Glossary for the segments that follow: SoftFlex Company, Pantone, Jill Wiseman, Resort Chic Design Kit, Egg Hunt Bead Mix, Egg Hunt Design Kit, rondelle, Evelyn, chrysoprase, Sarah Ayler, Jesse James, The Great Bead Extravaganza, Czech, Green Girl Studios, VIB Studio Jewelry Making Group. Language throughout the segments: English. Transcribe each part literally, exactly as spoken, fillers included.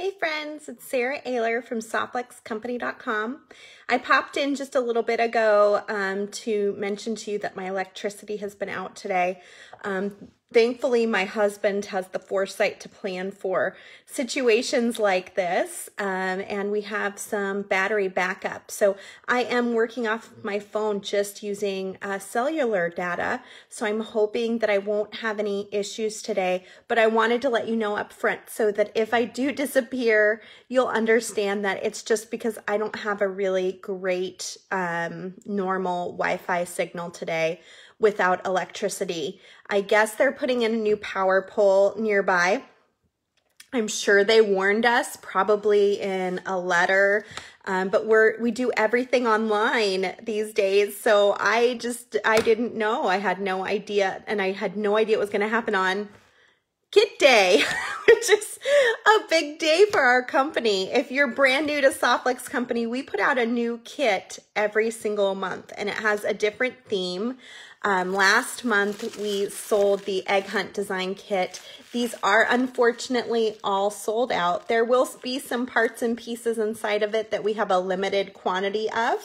Hey friends, it's Sarah Ayler from SoftFlex Company dot com. I popped in just a little bit ago um, to mention to you that my electricity has been out today. Um, thankfully, my husband has the foresight to plan for situations like this, um, and we have some battery backup. So I am working off my phone just using uh, cellular data, so I'm hoping that I won't have any issues today, but I wanted to let you know up front so that if I do disappear, here you'll understand that it's just because I don't have a really great um, normal Wi-Fi signal today without electricity. I guess they're putting in a new power pole nearby. I'm sure they warned us, probably in a letter, um, but we're, we do everything online these days. So I just, I didn't know. I had no idea, and I had no idea it was going to happen on Kit Day, which is a big day for our company. If you're brand new to SoftFlex Company, we put out a new kit every single month, and it has a different theme. Um, last month, we sold the Egg Hunt Design Kit. These are unfortunately all sold out. There will be some parts and pieces inside of it that we have a limited quantity of,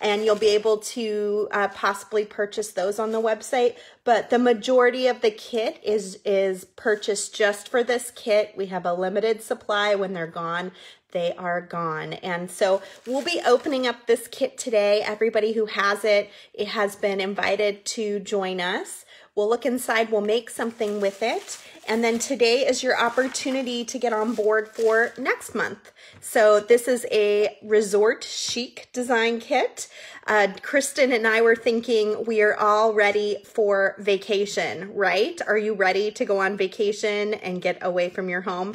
and you'll be able to uh, possibly purchase those on the website. But the majority of the kit is, is purchased just for this kit. We have a limited supply. When they're gone, they are gone. And so we'll be opening up this kit today. Everybody who has it, it has been invited to join us. We'll look inside, we'll make something with it. And then today is your opportunity to get on board for next month. So this is a Resort Chic Design Kit. Uh, Kristen and I were thinking we are all ready for vacation, right? Are you ready to go on vacation and get away from your home?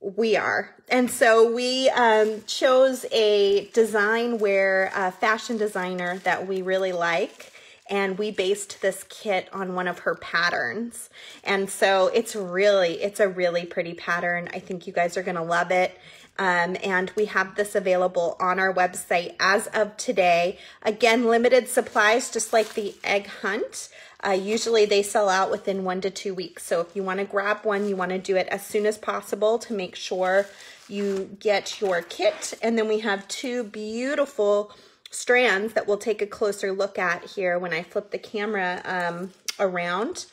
We are. And so we um, chose a design wear, a fashion designer that we really like. And we based this kit on one of her patterns. And so it's really, it's a really pretty pattern. I think you guys are gonna love it. Um, and we have this available on our website as of today. Again, limited supplies, just like the Egg Hunt. Uh, usually they sell out within one to two weeks. So if you wanna grab one, you wanna do it as soon as possible to make sure you get your kit. And then we have two beautiful strands that we'll take a closer look at here when I flip the camera um, around.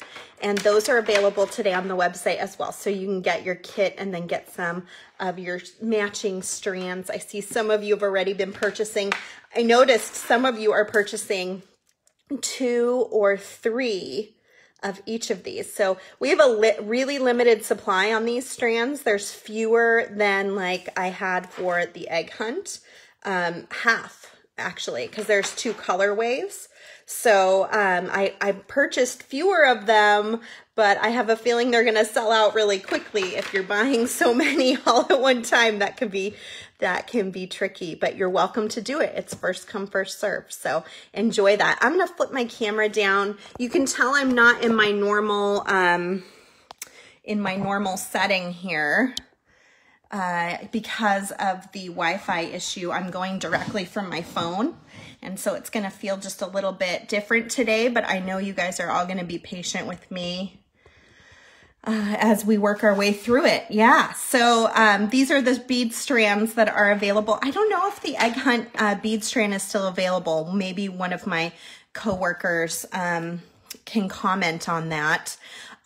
And those are available today on the website as well. So you can get your kit and then get some of your matching strands. I see some of you have already been purchasing. I noticed some of you are purchasing two or three of each of these. So we have a li- really limited supply on these strands. There's fewer than like I had for the Egg Hunt, um, half. Actually, because there's two colorways. So um, I, I purchased fewer of them, but I have a feeling they're gonna sell out really quickly. If you're buying so many all at one time, that can be, that can be tricky, but you're welcome to do it. It's first come, first serve. So enjoy that. I'm gonna flip my camera down. You can tell I'm not in my normal, um, in my normal setting here. Uh, because of the Wi-Fi issue, I'm going directly from my phone. And so it's going to feel just a little bit different today, but I know you guys are all going to be patient with me uh, as we work our way through it. Yeah. So um, these are the bead strands that are available. I don't know if the Egg Hunt uh, bead strand is still available. Maybe one of my coworkers um, can comment on that.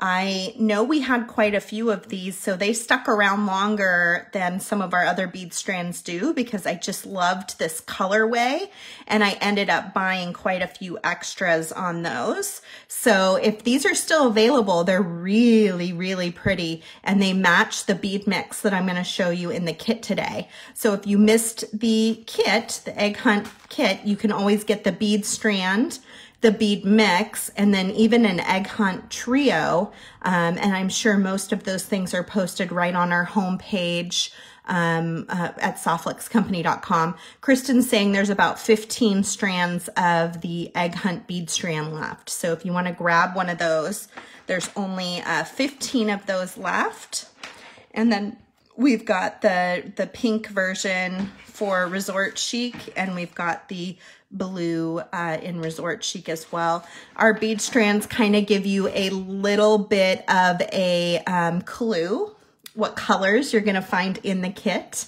I know we had quite a few of these, so they stuck around longer than some of our other bead strands do because I just loved this colorway, and I ended up buying quite a few extras on those. So if these are still available, they're really, really pretty, and they match the bead mix that I'm going to show you in the kit today. So if you missed the kit, the Egg Hunt kit, you can always get the bead strand, the bead mix, and then even an Egg Hunt trio. Um, and I'm sure most of those things are posted right on our homepage um, uh, at SoftFlex Company dot com. Kristen's saying there's about fifteen strands of the Egg Hunt bead strand left. So if you wanna grab one of those, there's only uh, fifteen of those left. And then we've got the, the pink version for Resort Chic, and we've got the blue uh, in Resort Chic as well. Our bead strands kind of give you a little bit of a um, clue what colors you're gonna find in the kit.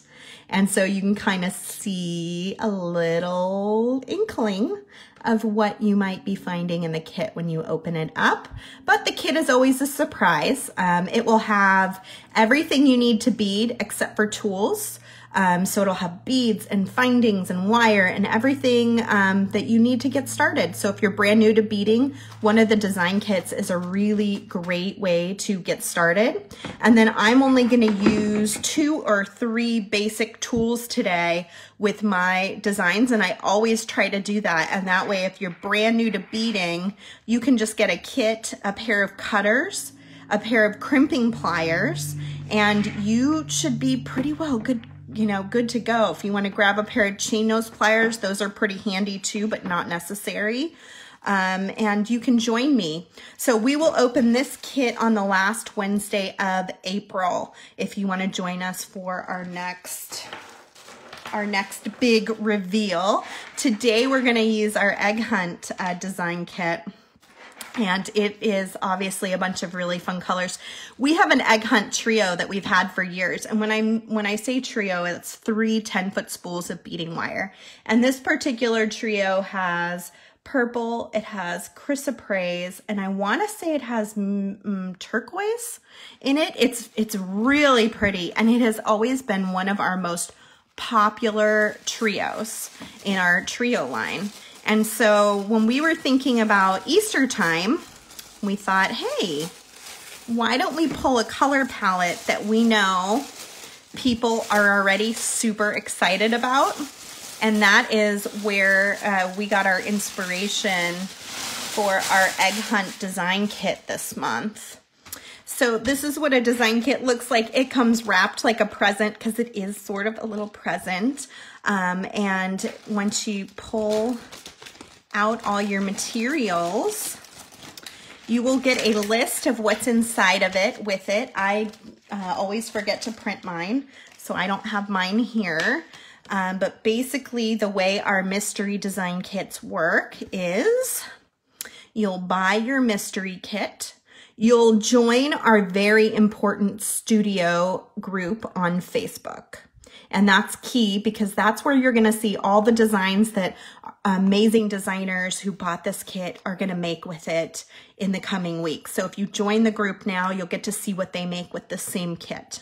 And so you can kind of see a little inkling of what you might be finding in the kit when you open it up. But the kit is always a surprise. Um, it will have everything you need to bead except for tools. Um, so it'll have beads and findings and wire and everything um, that you need to get started. So if you're brand new to beading, one of the design kits is a really great way to get started. And then I'm only going to use two or three basic tools today with my designs, and I always try to do that. And that way, if you're brand new to beading, you can just get a kit, a pair of cutters, a pair of crimping pliers, and you should be pretty well good you know, good to go. If you want to grab a pair of chain nose pliers, those are pretty handy too, but not necessary. Um, and you can join me. So we will open this kit on the last Wednesday of April if you want to join us for our next, our next big reveal. Today we're going to use our Egg Hunt uh, design kit. And it is obviously a bunch of really fun colors. We have an Egg Hunt trio that we've had for years. And when, I'm, when I say trio, it's three ten-foot spools of beading wire. And this particular trio has purple, it has chrysoprase, and I want to say it has mm, turquoise in it. It's, it's really pretty, and it has always been one of our most popular trios in our trio line. And so when we were thinking about Easter time, we thought, hey, why don't we pull a color palette that we know people are already super excited about? And that is where uh, we got our inspiration for our Egg Hunt design kit this month. So this is what a design kit looks like. It comes wrapped like a present because it is sort of a little present. Um, and once you pull out all your materials, you will get a list of what's inside of it with it. I uh, always forget to print mine, so I don't have mine here. Um, but basically the way our mystery design kits work is you'll buy your mystery kit. You'll join our very important studio group on Facebook. And that's key because that's where you're going to see all the designs that amazing designers who bought this kit are going to make with it in the coming weeks. So if you join the group now, you'll get to see what they make with the same kit.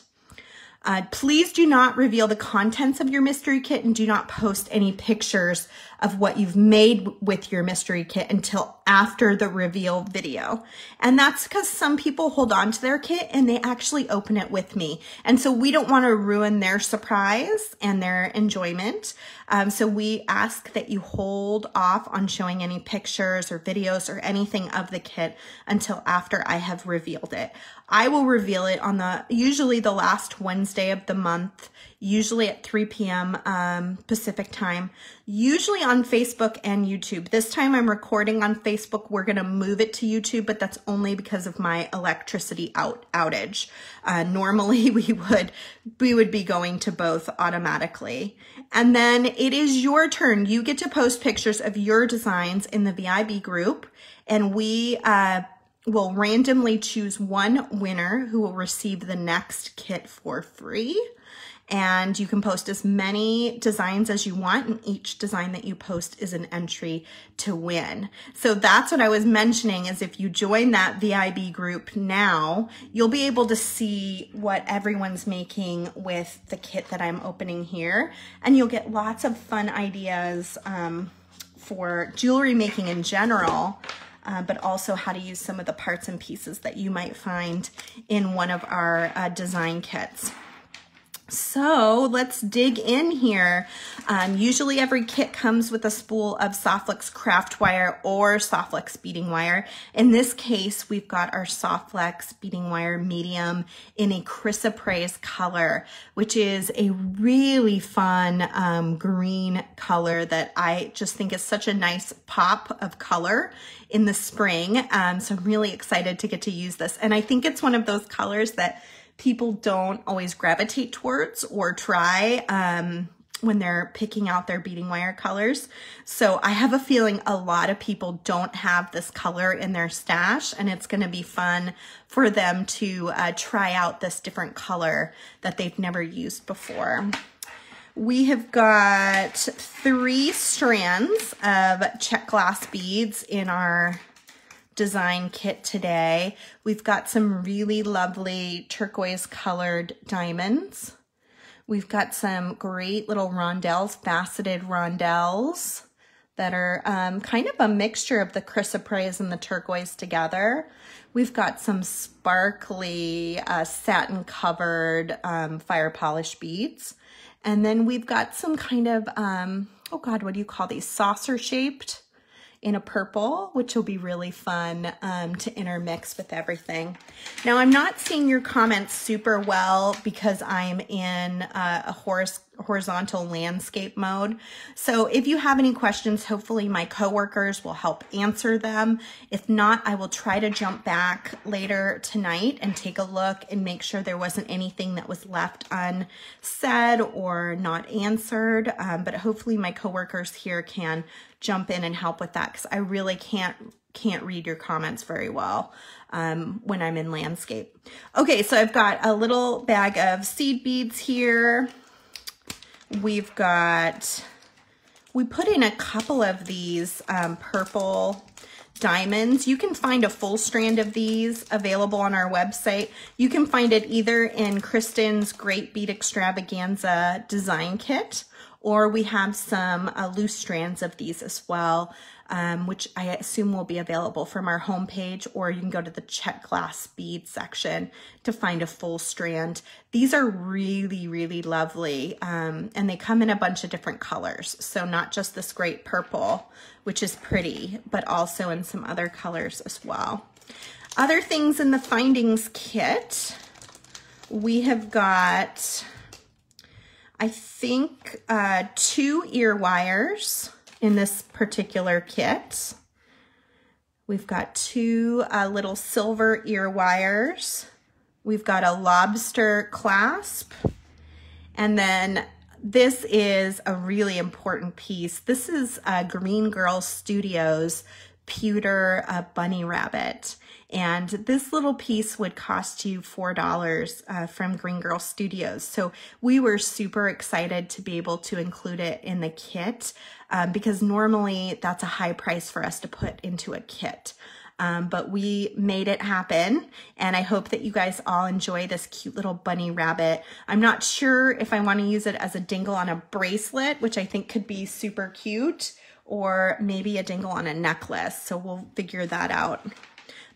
Uh, please do not reveal the contents of your mystery kit and do not post any pictures of what you've made with your mystery kit until after the reveal video. And that's because some people hold on to their kit and they actually open it with me. And so we don't want to ruin their surprise and their enjoyment. Um, so we ask that you hold off on showing any pictures or videos or anything of the kit until after I have revealed it. I will reveal it on the usually the last Wednesday of the month, usually at three p m Um, Pacific time, usually on Facebook and YouTube. This time I'm recording on Facebook. We're going to move it to YouTube, but that's only because of my electricity out outage. Uh, normally we would, we would be going to both automatically. And then it is your turn. You get to post pictures of your designs in the V I B group, and we uh, will randomly choose one winner who will receive the next kit for free. And you can post as many designs as you want, and each design that you post is an entry to win. So that's what I was mentioning is if you join that V I B group now, you'll be able to see what everyone's making with the kit that I'm opening here. And you'll get lots of fun ideas um, for jewelry making in general, Uh, but also how to use some of the parts and pieces that you might find in one of our uh, design kits. So let's dig in here. Um, usually every kit comes with a spool of SoftFlex craft wire or SoftFlex beading wire. In this case, we've got our SoftFlex beading wire medium in a chrysoprase color, which is a really fun um, green color that I just think is such a nice pop of color in the spring. Um, so I'm really excited to get to use this. And I think it's one of those colors that people don't always gravitate towards or try um, when they're picking out their beading wire colors. So I have a feeling a lot of people don't have this color in their stash, and it's going to be fun for them to uh, try out this different color that they've never used before. We have got three strands of Czech glass beads in our design kit today. We've got some really lovely turquoise colored diamonds. We've got some great little rondelles, faceted rondelles that are um, kind of a mixture of the chrysoprase and the turquoise together. We've got some sparkly uh, satin covered um, fire polish beads. And then we've got some kind of, um, oh God, what do you call these? Saucer shaped in a purple, which will be really fun um, to intermix with everything. Now, I'm not seeing your comments super well because I'm in uh, a horse horizontal landscape mode. So if you have any questions, hopefully my coworkers will help answer them. If not, I will try to jump back later tonight and take a look and make sure there wasn't anything that was left unsaid or not answered. Um, but hopefully my coworkers here can jump in and help with that, because I really can't can't read your comments very well um, when I'm in landscape. Okay, so I've got a little bag of seed beads here. We've got, we put in a couple of these um, purple diamonds. You can find a full strand of these available on our website. You can find it either in Kristen's Great Bead Extravaganza design kit, or we have some uh, loose strands of these as well, um, which I assume will be available from our homepage, or you can go to the Czech glass bead section to find a full strand. These are really, really lovely, um, and they come in a bunch of different colors. So not just this great purple, which is pretty, but also in some other colors as well. Other things in the findings kit, we have got, I think, uh, two ear wires in this particular kit. We've got two uh, little silver ear wires. We've got a lobster clasp. And then this is a really important piece. This is uh, Green Girl Studios pewter uh, bunny rabbit. And this little piece would cost you four dollars uh, from Green Girl Studios. So we were super excited to be able to include it in the kit um, because normally that's a high price for us to put into a kit. Um, but we made it happen, and I hope that you guys all enjoy this cute little bunny rabbit. I'm not sure if I want to use it as a dingle on a bracelet, which I think could be super cute, or maybe a dingle on a necklace. So we'll figure that out.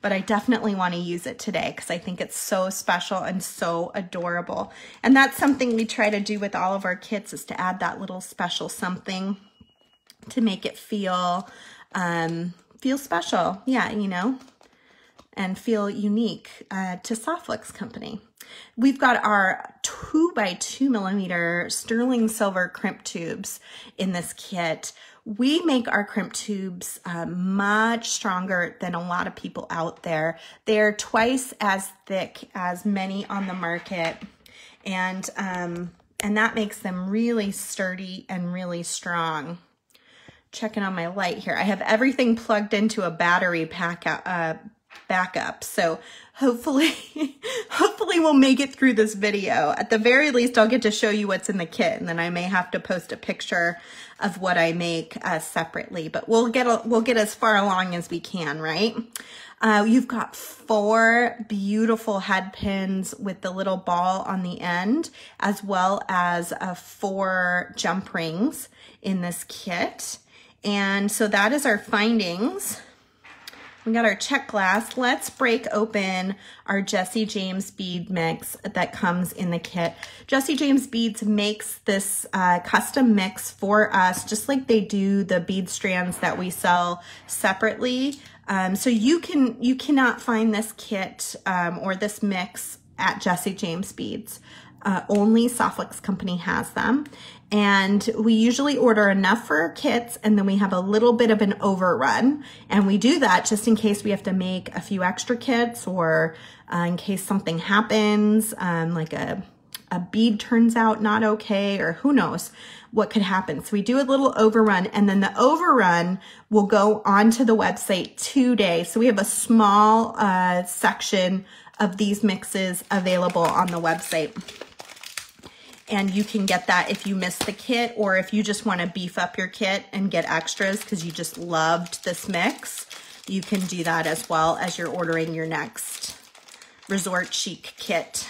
But I definitely want to use it today because I think it's so special and so adorable. And that's something we try to do with all of our kits, is to add that little special something to make it feel, um, feel special. Yeah, you know, and feel unique uh, to SoftFlex Company. We've got our two by two millimeter sterling silver crimp tubes in this kit. We make our crimp tubes uh, much stronger than a lot of people out there. They're twice as thick as many on the market, and, um, and that makes them really sturdy and really strong. Checking on my light here. I have everything plugged into a battery pack, uh, backup, so hopefully hopefully we'll make it through this video. At the very least, I'll get to show you what's in the kit, and then I may have to post a picture of what I make uh, separately, but we'll get a, we'll get as far along as we can, right? Uh, you've got four beautiful head pins with the little ball on the end, as well as uh, four jump rings in this kit. And so that is our findings. We got our Czech glass. Let's break open our Jesse James bead mix that comes in the kit. Jesse James Beads makes this uh, custom mix for us, just like they do the bead strands that we sell separately. Um, so you can you cannot find this kit um, or this mix at Jesse James Beads. Uh, only SoftFlex Company has them. And we usually order enough for our kits, and then we have a little bit of an overrun. And we do that just in case we have to make a few extra kits, or uh, in case something happens, um, like a, a bead turns out not okay, or who knows what could happen. So we do a little overrun, and then the overrun will go onto the website today. So we have a small uh, section of these mixes available on the website. And you can get that if you missed the kit, or if you just want to beef up your kit and get extras because you just loved this mix, you can do that as well as you're ordering your next Resort Chic kit.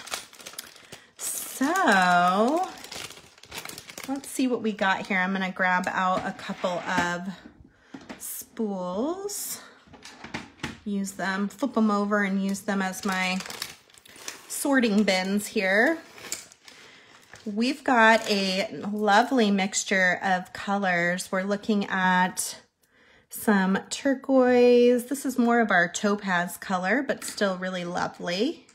So let's see what we got here. I'm going to grab out a couple of spools, use them, flip them over and use them as my sorting bins here. We've got a lovely mixture of colors. We're looking at some turquoise. This is more of our topaz color, but still really lovely.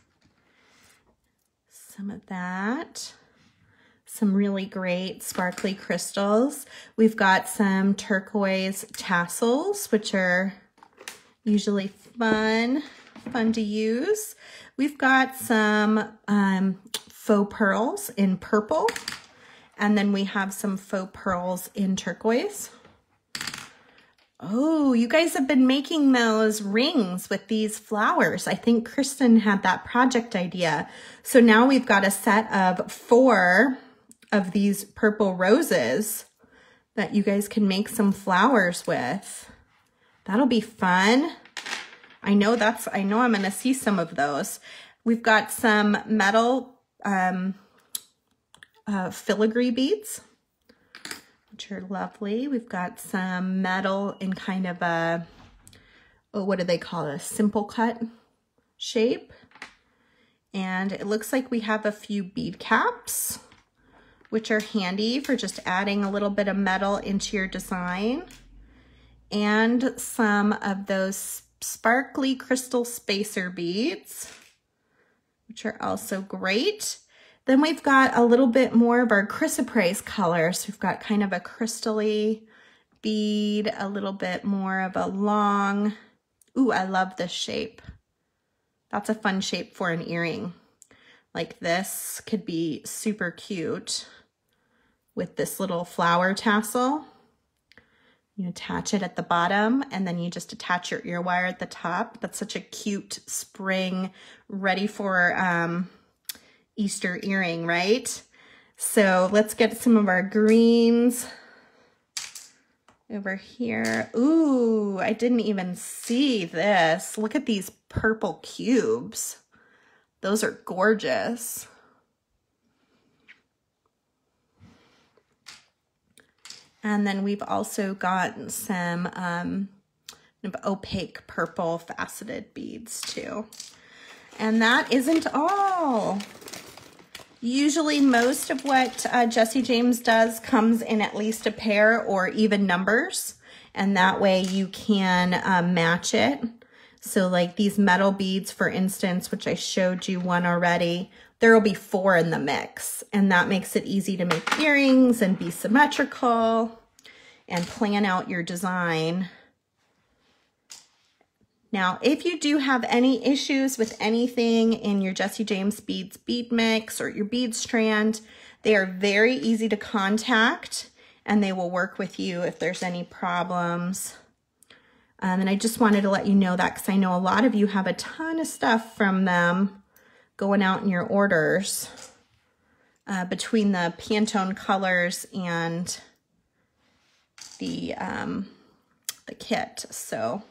Some of that. Some really great sparkly crystals. We've got some turquoise tassels, which are usually fun, fun to use. We've got some um, faux pearls in purple, and then we have some faux pearls in turquoise. Oh, you guys have been making those rings with these flowers. I think Kristen had that project idea. So now we've got a set of four of these purple roses that you guys can make some flowers with. That'll be fun. I know that's, I know I'm gonna see some of those. We've got some metal um, uh, filigree beads, which are lovely. We've got some metal in kind of a, oh, what do they call it? A simple cut shape. And it looks like we have a few bead caps, which are handy for just adding a little bit of metal into your design. And some of those sparkly crystal spacer beads, which are also great. Then we've got a little bit more of our chrysoprase color. So we've got kind of a crystally bead, a little bit more of a long, ooh, I love this shape. That's a fun shape for an earring. Like this could be super cute with this little flower tassel. You attach it at the bottom, and then you just attach your ear wire at the top. That's such a cute spring, ready for um, Easter earring, right? So let's get some of our greens over here. Ooh, I didn't even see this. Look at these purple cubes. Those are gorgeous. And then we've also got some um, opaque purple faceted beads too. And that isn't all. Usually most of what uh, Jesse James does comes in at least a pair or even numbers. And that way you can uh, match it. So like these metal beads, for instance, which I showed you one already, there will be four in the mix, and that makes it easy to make earrings and be symmetrical and plan out your design. Now, if you do have any issues with anything in your Jesse James Beads bead mix or your bead strand, they are very easy to contact, and they will work with you if there's any problems. Um, and I just wanted to let you know that because I know a lot of you have a ton of stuff from them going out in your orders uh, between the Pantone colors and the, um, the kit. So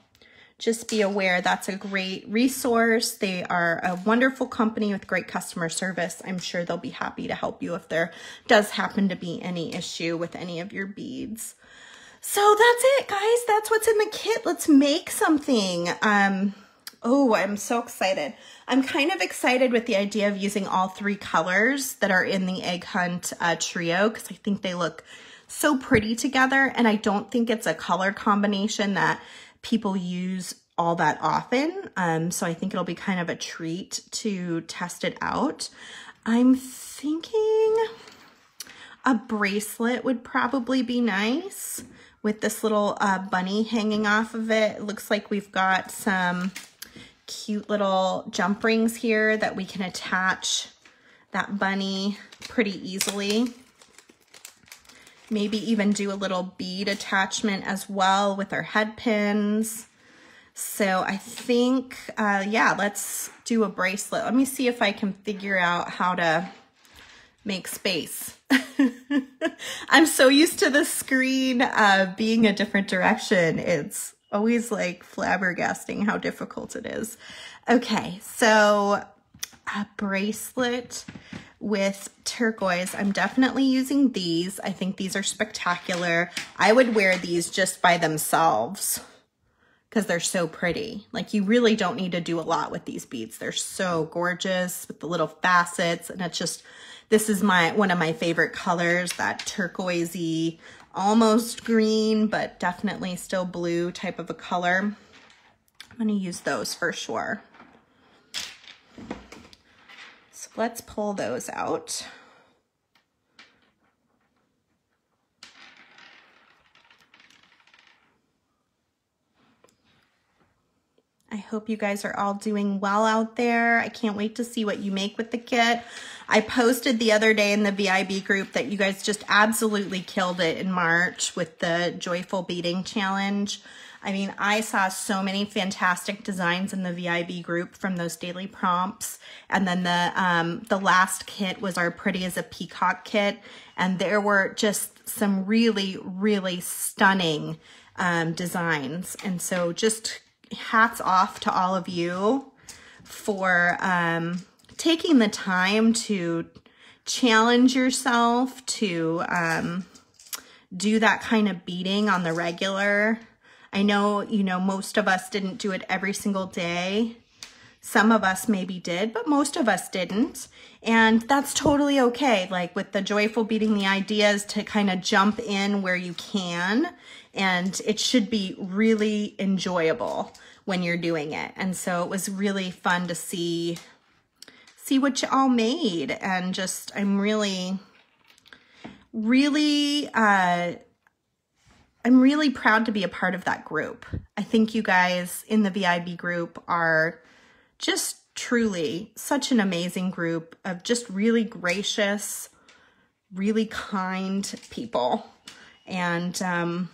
just be aware that's a great resource. They are a wonderful company with great customer service. I'm sure they'll be happy to help you if there does happen to be any issue with any of your beads. So that's it, guys. That's what's in the kit. Let's make something. Um, oh, I'm so excited. I'm kind of excited with the idea of using all three colors that are in the Egg Hunt uh, trio, because I think they look so pretty together, and I don't think it's a color combination that people use all that often. Um, so I think it'll be kind of a treat to test it out. I'm thinking a bracelet would probably be nice, with this little uh, bunny hanging off of it. It looks like we've got some cute little jump rings here that we can attach that bunny pretty easily. Maybe even do a little bead attachment as well with our head pins. So I think, uh, yeah, let's do a bracelet. Let me see if I can figure out how to make space. I'm so used to the screen uh, being a different direction. It's always like flabbergasting how difficult it is. Okay, so a bracelet with turquoise. I'm definitely using these. I think these are spectacular. I would wear these just by themselves because they're so pretty. Like, you really don't need to do a lot with these beads. They're so gorgeous with the little facets, and it's just, this is my one of my favorite colors, that turquoisey, almost green, but definitely still blue type of a color. I'm gonna use those for sure. So let's pull those out. I hope you guys are all doing well out there. I can't wait to see what you make with the kit. I posted the other day in the V I B group that you guys just absolutely killed it in March with the Joyful Beading Challenge. I mean, I saw so many fantastic designs in the V I B group from those daily prompts. And then the um, the last kit was our Pretty as a Peacock kit. And there were just some really, really stunning um, designs. And so just hats off to all of you for um, taking the time to challenge yourself to um, do that kind of beading on the regular. I know, you know, most of us didn't do it every single day. Some of us maybe did, but most of us didn't. And that's totally okay. Like with the joyful beading, the idea is to kind of jump in where you can, and it should be really enjoyable when you're doing it. And so it was really fun to see, see what you all made. And just, I'm really, really, uh, I'm really proud to be a part of that group. I think you guys in the V I B group are just truly such an amazing group of just really gracious, really kind people. And um,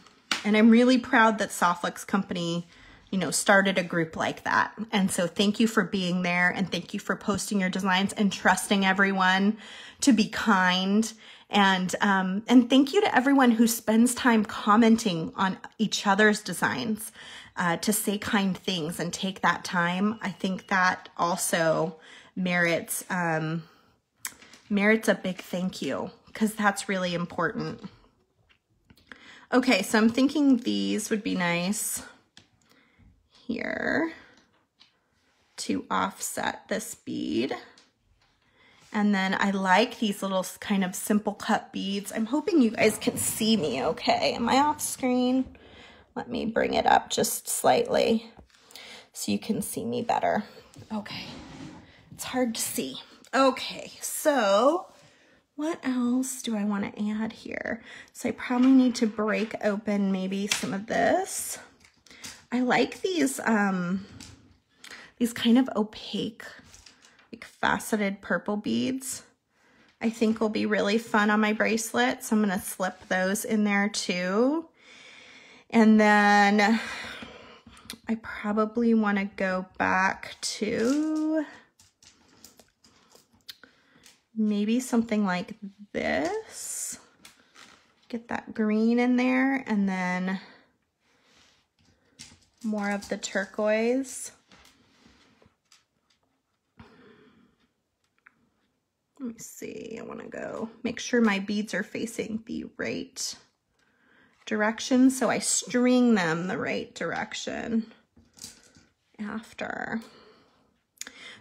and I'm really proud that SoftFlex Company, you know, started a group like that. And so thank you for being there, and thank you for posting your designs and trusting everyone to be kind. And um, and thank you to everyone who spends time commenting on each other's designs uh, to say kind things and take that time. I think that also merits um, merits a big thank you, because that's really important. Okay, so I'm thinking these would be nice here to offset this bead. And then I like these little kind of simple cut beads. I'm hoping you guys can see me okay. Am I off screen? Let me bring it up just slightly so you can see me better. Okay, it's hard to see. Okay, so what else do I want to add here? So I probably need to break open maybe some of this. I like these, um, these kind of opaque like faceted purple beads, I think will be really fun on my bracelet. So I'm gonna slip those in there too. And then I probably wanna go back to maybe something like this. Get that green in there, and then more of the turquoise. Let me see, I wanna go make sure my beads are facing the right direction, so I string them the right direction after.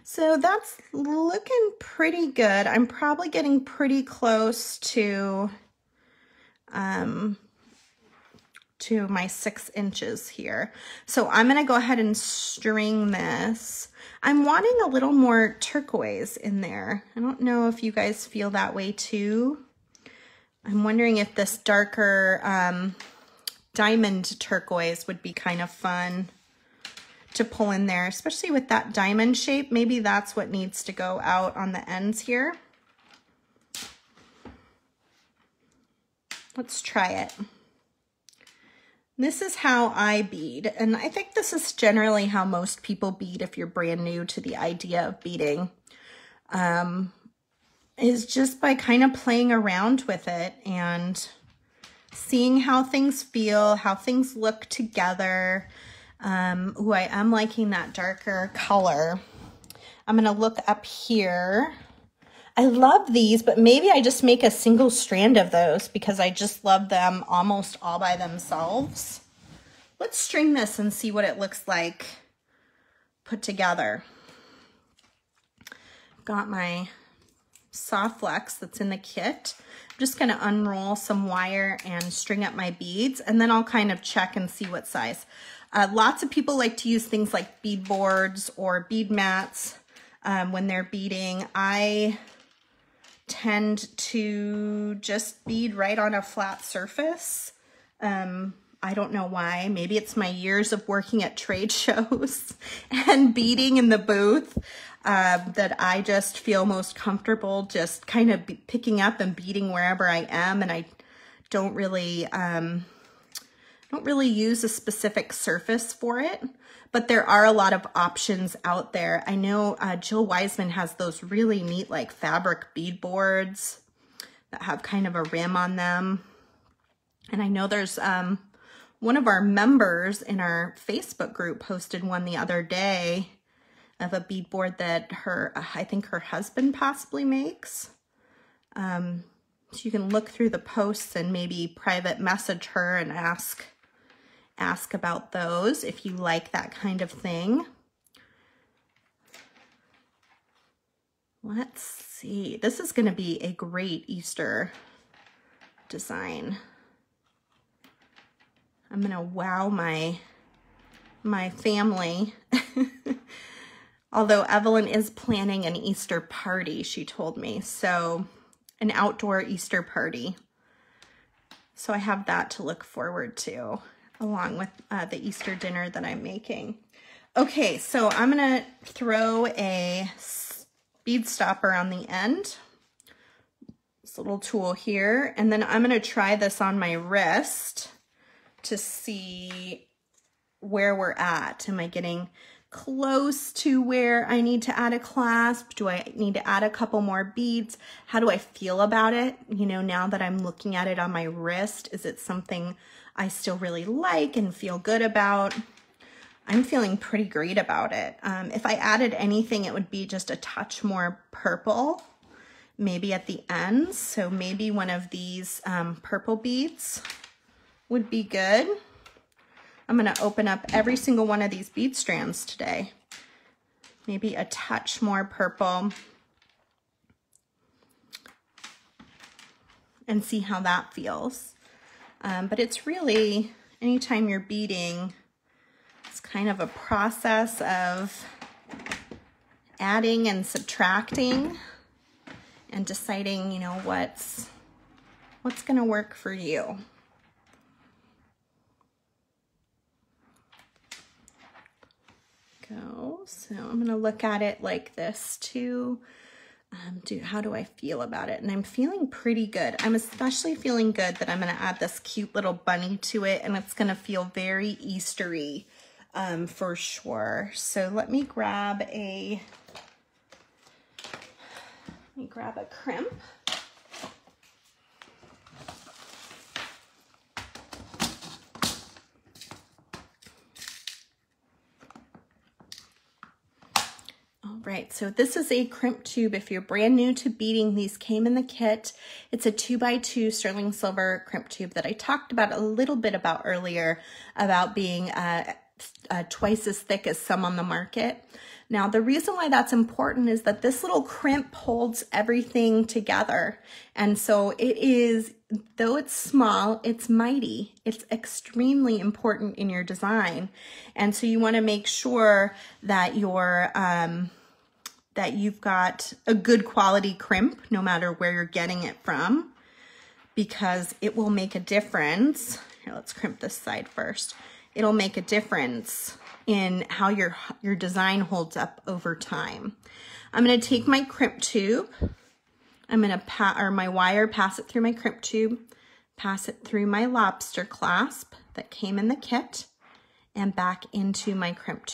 So that's looking pretty good. I'm probably getting pretty close to, um, to my six inches here. So I'm gonna go ahead and string this. I'm wanting a little more turquoise in there. I don't know if you guys feel that way too. I'm wondering if this darker um, diamond turquoise would be kind of fun to pull in there, especially with that diamond shape. Maybe that's what needs to go out on the ends here. Let's try it. This is how I bead, and I think this is generally how most people bead if you're brand new to the idea of beading, um, is just by kind of playing around with it and seeing how things feel, how things look together. Um, ooh, I am liking that darker color. I'm gonna look up here. I love these, but maybe I just make a single strand of those because I just love them almost all by themselves. Let's string this and see what it looks like put together. Got my SoftFlex that's in the kit. I'm just gonna unroll some wire and string up my beads, and then I'll kind of check and see what size. Uh, lots of people like to use things like bead boards or bead mats um, when they're beading. I tend to just bead right on a flat surface. Um, I don't know why. Maybe it's my years of working at trade shows and beading in the booth uh, that I just feel most comfortable just kind of picking up and beading wherever I am, and I don't really... Um, don't really use a specific surface for it, but there are a lot of options out there. I know uh, Jill Wiseman has those really neat like fabric bead boards that have kind of a rim on them. And I know there's um, one of our members in our Facebook group posted one the other day of a bead board that her, uh, I think her husband possibly makes. Um, so you can look through the posts and maybe private message her and ask ask about those if you like that kind of thing. Let's see. This is going to be a great Easter design. I'm going to wow my my family. Although Evelyn is planning an Easter party, she told me. So an outdoor Easter party. So I have that to look forward to, along with uh, the Easter dinner that I'm making. Okay, so I'm gonna throw a bead stopper on the end, this little tool here, and then I'm gonna try this on my wrist to see where we're at. Am I getting close to where I need to add a clasp? Do I need to add a couple more beads? How do I feel about it? You know, now that I'm looking at it on my wrist, is it something I still really like and feel good about? I'm feeling pretty great about it. Um, if I added anything, it would be just a touch more purple, maybe at the ends. So maybe one of these um, purple beads would be good. I'm gonna open up every single one of these bead strands today. Maybe a touch more purple and see how that feels. Um, but it's really, anytime you're beading, it's kind of a process of adding and subtracting and deciding, you know, what's, what's gonna work for you. Go, so I'm gonna look at it like this too. Um, do, how do I feel about it? And I'm feeling pretty good. I'm especially feeling good that I'm gonna add this cute little bunny to it, and it's gonna feel very Eastery um, for sure. So let me grab a, let me grab a crimp. Right, so this is a crimp tube. If you're brand new to beading, these came in the kit. It's a two by two sterling silver crimp tube that I talked about a little bit about earlier, about being uh, uh, twice as thick as some on the market. Now, the reason why that's important is that this little crimp holds everything together. And so it is, though it's small, it's mighty. It's extremely important in your design. And so you wanna make sure that you're, um, that you've got a good quality crimp, no matter where you're getting it from, because it will make a difference. Here, let's crimp this side first. It'll make a difference in how your, your design holds up over time. I'm gonna take my crimp tube, I'm gonna, pa or my wire, pass it through my crimp tube, pass it through my lobster clasp that came in the kit and back into my crimp